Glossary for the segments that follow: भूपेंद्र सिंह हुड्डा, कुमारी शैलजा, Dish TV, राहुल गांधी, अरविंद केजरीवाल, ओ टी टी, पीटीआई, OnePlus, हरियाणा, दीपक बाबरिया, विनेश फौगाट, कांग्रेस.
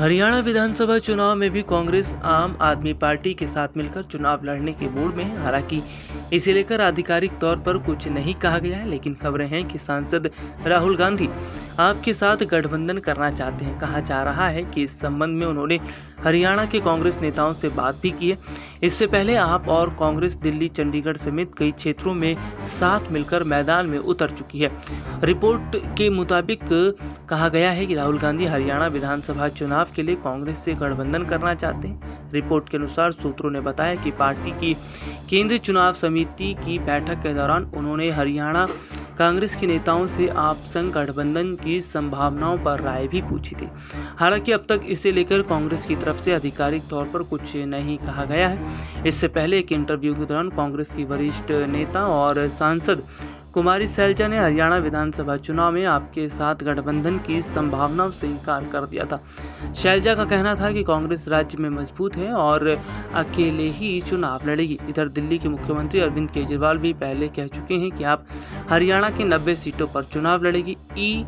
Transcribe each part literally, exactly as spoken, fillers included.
हरियाणा विधानसभा चुनाव में भी कांग्रेस आम आदमी पार्टी के साथ मिलकर चुनाव लड़ने के मूड में है। हालांकि इसे लेकर आधिकारिक तौर पर कुछ नहीं कहा गया है, लेकिन खबरें हैं कि सांसद राहुल गांधी आपके साथ गठबंधन करना चाहते हैं। कहा जा रहा है कि इस संबंध में उन्होंने हरियाणा के कांग्रेस नेताओं से बात भी की है। इससे पहले आप और कांग्रेस दिल्ली, चंडीगढ़ समेत कई क्षेत्रों में साथ मिलकर मैदान में उतर चुकी है। रिपोर्ट के मुताबिक कहा गया है कि राहुल गांधी हरियाणा विधानसभा चुनाव के लिए कांग्रेस से गठबंधन करना चाहते हैं। रिपोर्ट के अनुसार सूत्रों ने बताया कि पार्टी की केंद्रीय चुनाव समिति की बैठक के दौरान उन्होंने हरियाणा कांग्रेस के नेताओं से आप संग गठबंधन की संभावनाओं पर राय भी पूछी थी। हालांकि अब तक इसे लेकर कांग्रेस की तरफ से आधिकारिक तौर पर कुछ नहीं कहा गया है। इससे पहले एक इंटरव्यू के दौरान कांग्रेस की वरिष्ठ नेता और सांसद कुमारी शैलजा ने हरियाणा विधानसभा चुनाव में आपके साथ गठबंधन की संभावनाओं से इनकार कर दिया था। शैलजा का कहना था कि कांग्रेस राज्य में मजबूत है और अकेले ही चुनाव लड़ेगी। इधर दिल्ली के मुख्यमंत्री अरविंद केजरीवाल भी पहले कह चुके हैं कि आप हरियाणा की नब्बे सीटों पर चुनाव लड़ेगी। ई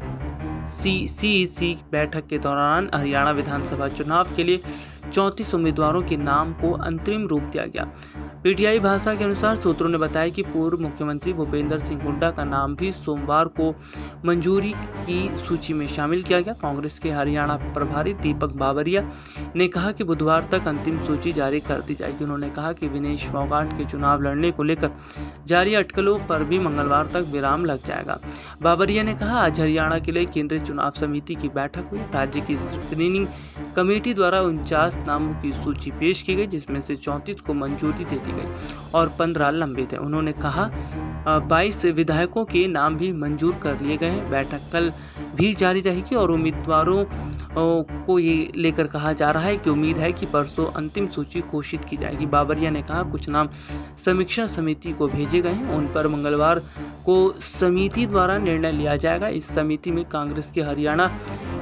सी सी सी बैठक के दौरान हरियाणा विधानसभा चुनाव के लिए चौंतीस उम्मीदवारों के नाम को अंतरिम रूप दिया गया। पीटीआई भाषा के अनुसार सूत्रों ने बताया कि पूर्व मुख्यमंत्री भूपेंद्र सिंह हुड्डा का नाम भी सोमवार को मंजूरी की सूची में शामिल किया गया। कांग्रेस के हरियाणा प्रभारी दीपक बाबरिया ने कहा कि बुधवार तक अंतिम सूची जारी कर दी जाएगी। उन्होंने कहा कि विनेश फौगाट के चुनाव लड़ने को लेकर जारी अटकलों पर भी मंगलवार तक विराम लग जाएगा। बाबरिया ने कहा, आज हरियाणा के लिए केंद्रीय चुनाव समिति की बैठक हुई। राज्य की स्क्रीनिंग कमेटी द्वारा उनचास नामों की सूची पेश की गई, जिसमें से चौंतीस को मंजूरी दे दी गई और पंद्रह लंबित है। उन्होंने कहा बाईस विधायकों के नाम भी मंजूर कर लिए गए हैं। बैठक कल भी जारी रहेगी और उम्मीदवारों को ये लेकर कहा जा रहा है कि उम्मीद है कि परसों अंतिम सूची घोषित की जाएगी। बाबरिया ने कहा, कुछ नाम समीक्षा समिति को भेजे गए हैं, उन पर मंगलवार को समिति द्वारा निर्णय लिया जाएगा। इस समिति में कांग्रेस के हरियाणा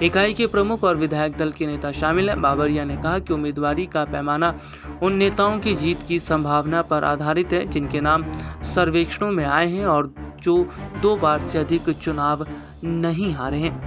इकाई के प्रमुख और विधायक दल के नेता शामिल हैं। बाबरिया ने कहा कि उम्मीदवारी का पैमाना उन नेताओं की जीत की संभावना पर आधारित है जिनके नाम सर्वेक्षणों में आए हैं और जो दो बार से अधिक चुनाव नहीं हारे हैं।